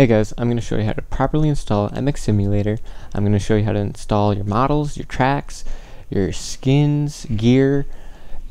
Hey guys, I'm going to show you how to properly install MX Simulator. I'm going to show you how to install your models, your tracks, your skins, gear,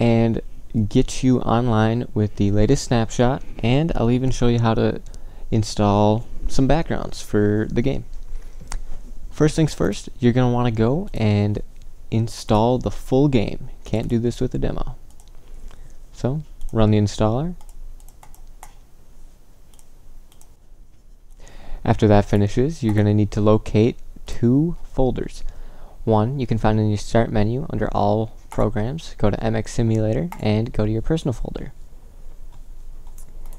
and get you online with the latest snapshot, and I'll even show you how to install some backgrounds for the game. First things first, you're going to want to go and install the full game. Can't do this with a demo. So, run the installer. After that finishes, you're going to need to locate two folders. One you can find in your start menu under all programs. Go to MX Simulator and go to your personal folder.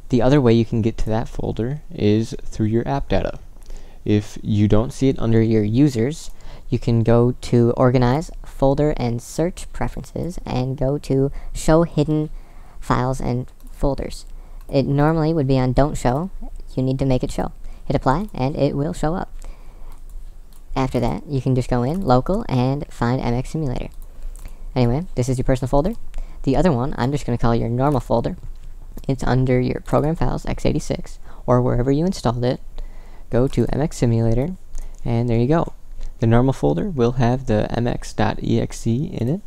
The other way you can get to that folder is through your app data. If you don't see it under your users, you can go to Organize, Folder and Search Preferences and go to Show Hidden Files and Folders. It normally would be on Don't Show. You need to make it show. Hit apply and it will show up. After that, you can just go in local and find MX Simulator. Anyway, this is your personal folder. The other one I'm just going to call your normal folder. It's under your program files x86 or wherever you installed it. Go to MX Simulator and there you go. The normal folder will have the mx.exe in it.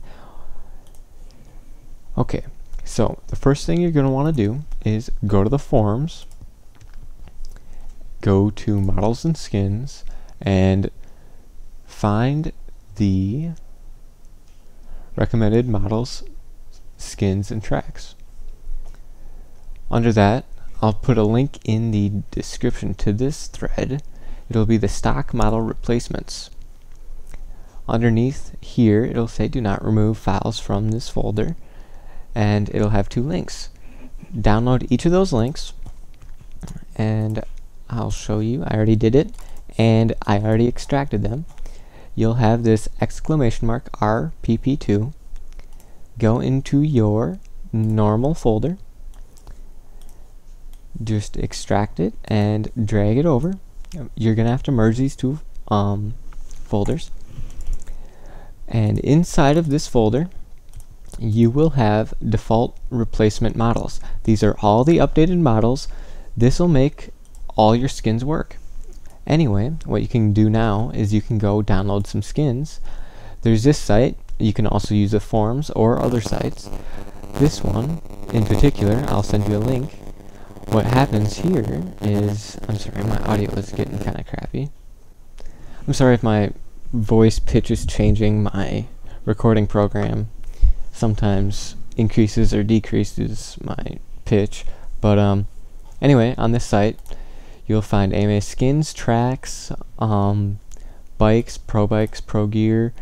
Okay, so the first thing you're going to want to do is go to the forms, go to models and skins, and find the recommended models, skins, and tracks. Under that, I'll put a link in the description to this thread. It'll be the stock model replacements. Underneath here, it'll say do not remove files from this folder, and it'll have two links. Download each of those links, and I'll show you. I already did it and I already extracted them. You'll have this exclamation mark RPP2. Go into your normal folder, just extract it and drag it over. You're gonna have to merge these two folders, and inside of this folder you will have default replacement models. These are all the updated models. This will make all your skins work. Anyway, what you can do now is you can go download some skins. There's this site. You can also use the forums or other sites. This one in particular, I'll send you a link. What happens here is, I'm sorry, my audio is getting kind of crappy. I'm sorry if my voice pitch is changing. My recording program sometimes increases or decreases my pitch, but anyway, on this site you'll find AMA skins, tracks, bikes, pro gear,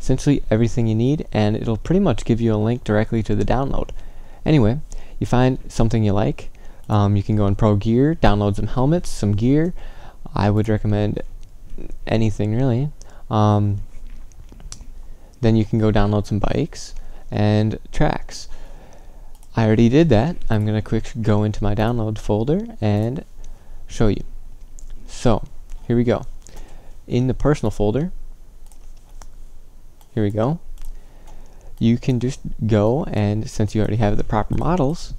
essentially everything you need, and it'll pretty much give you a link directly to the download. Anyway, you find something you like. You can go in pro gear, download some helmets, some gear. I would recommend anything really. Then you can go download some bikes and tracks. I already did that. I'm going to quick go into my download folder and show you. So here we go. In the personal folder, here we go. You can just go and, since you already have the proper models,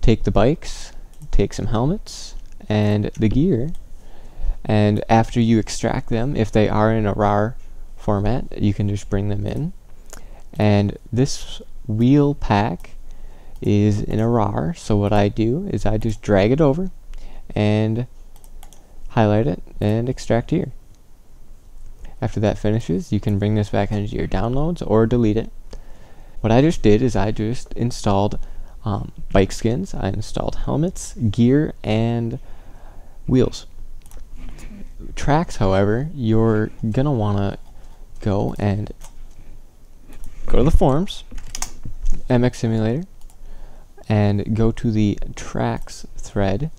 take the bikes, take some helmets, and the gear. And after you extract them, if they are in a RAR format, you can just bring them in. And this wheel pack is in a RAR, so what I do is I just drag it over and highlight it and extract here. After that finishes, you can bring this back into your downloads or delete it. What I just did is I just installed bike skins, I installed helmets, gear, and wheels. Tracks, however, you're gonna wanna go to the forms, MX Simulator, and go to the tracks thread.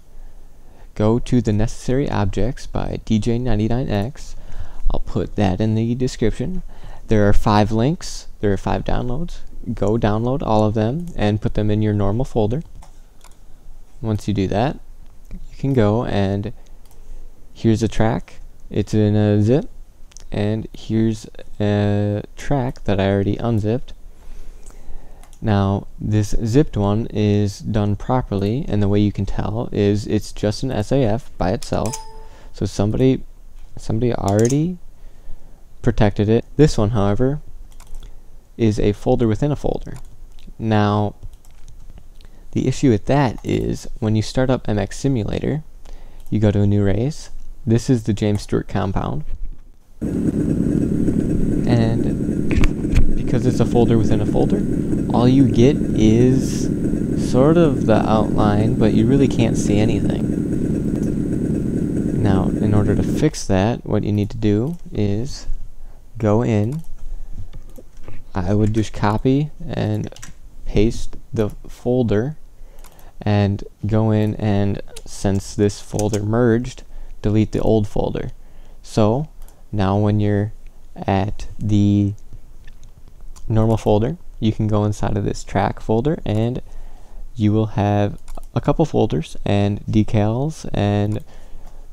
Go to the necessary objects by DJ99X. I'll put that in the description. There are 5 links. There are 5 downloads. Go download all of them and put them in your normal folder. Once you do that, you can go and here's a track. It's in a zip, and here's a track that I already unzipped. Now this zipped one is done properly, and the way you can tell is it's just an SAF by itself. So somebody already protected it. This one, however, is a folder within a folder. Now the issue with that is when you start up MX Simulator, you go to a new race. This is the James Stewart Compound, and because it's a folder within a folder, all you get is sort of the outline, but you really can't see anything. Now in order to fix that, what you need to do is go in. I would just copy and paste the folder and go in, and since this folder merged, delete the old folder. So now when you're at the normal folder, you can go inside of this track folder and you will have a couple folders and decals and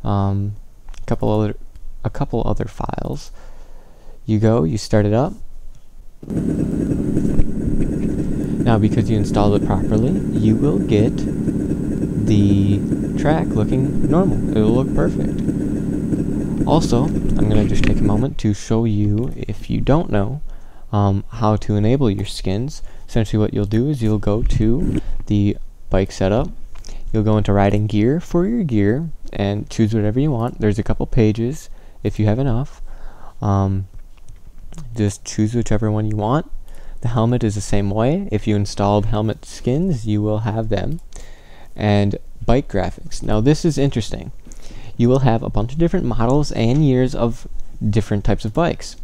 a couple other files. You go, you start it up. Now because you installed it properly, you will get the track looking normal. It will look perfect. Also, I'm going to just take a moment to show you, if you don't know, how to enable your skins. Essentially what you'll do is you'll go to the bike setup, you'll go into riding gear for your gear and choose whatever you want. There's a couple pages if you have enough. Just choose whichever one you want. The helmet is the same way. If you installed helmet skins, you will have them. And bike graphics. Now this is interesting. You will have a bunch of different models and years of different types of bikes.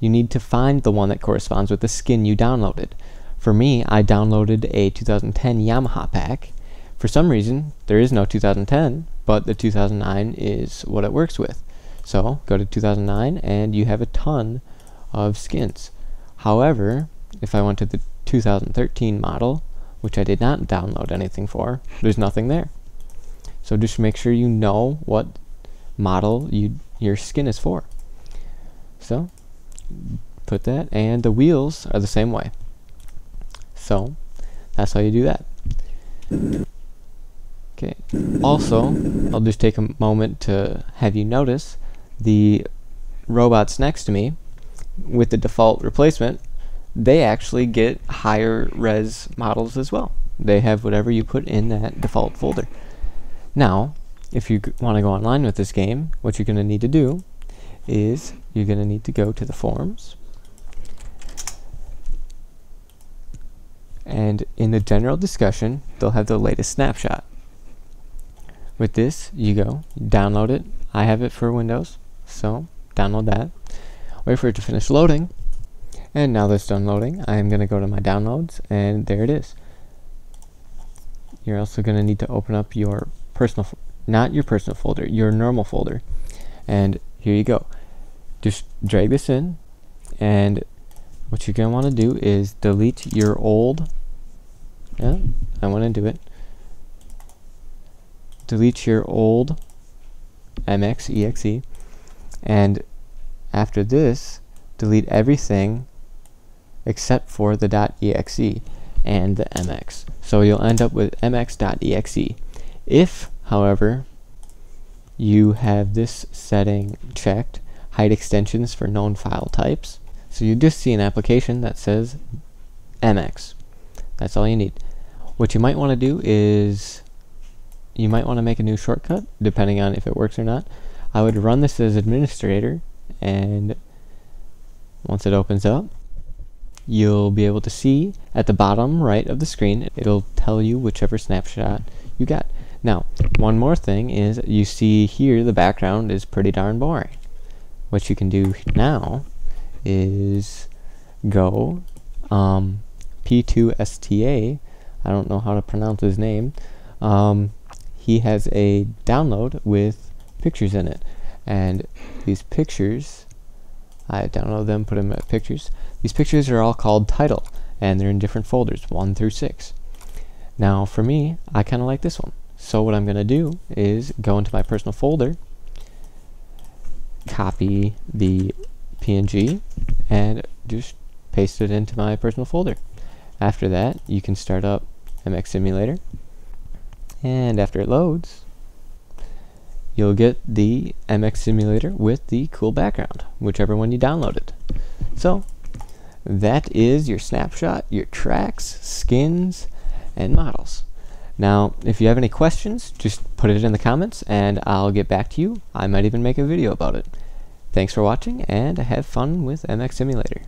You need to find the one that corresponds with the skin you downloaded. For me, I downloaded a 2010 Yamaha pack. For some reason, there is no 2010, but the 2009 is what it works with. So go to 2009 and you have a ton of skins. However, if I went to the 2013 model, which I did not download anything for, there's nothing there. So just make sure you know what model your skin is for. So put that, and the wheels are the same way. So that's how you do that. Okay. Also, I'll just take a moment to have you notice the robots next to me with the default replacement. They actually get higher res models as well. They have whatever you put in that default folder. Now, if you want to go online with this game, what you're going to need to do is you're going to need to go to the forums. And in the general discussion, they'll have the latest snapshot. With this, you go, download it. I have it for Windows, so download that. Wait for it to finish loading. And now that's done loading, I'm going to go to my downloads, and there it is. You're also going to need to open up your personal, not your personal folder, your normal folder. And here you go. Just drag this in, and what you're going to want to do is delete your old, yeah, I want to do it. Delete your old MX.exe, and after this, delete everything except for the .exe and the MX. So you'll end up with mx.exe. If, however, you have this setting checked, hide extensions for known file types, so you just see an application that says MX. That's all you need. What you might want to do is you might want to make a new shortcut, depending on if it works or not. I would run this as administrator, and once it opens up, you'll be able to see at the bottom right of the screen, it'll tell you whichever snapshot you got. Now, one more thing is you see here the background is pretty darn boring. What you can do now is go P2STA, I don't know how to pronounce his name, he has a download with pictures in it, and these pictures, I download them, put them at pictures. These pictures are all called title, and they're in different folders, 1 through 6. Now for me, I kinda like this one. So what I'm gonna do is go into my personal folder, copy the PNG, and just paste it into my personal folder. After that, you can start up MX Simulator, and after it loads, you'll get the MX Simulator with the cool background, whichever one you downloaded. So that is your snapshot, your tracks, skins, and models. Now, if you have any questions, just put it in the comments and I'll get back to you. I might even make a video about it. Thanks for watching, and have fun with MX Simulator.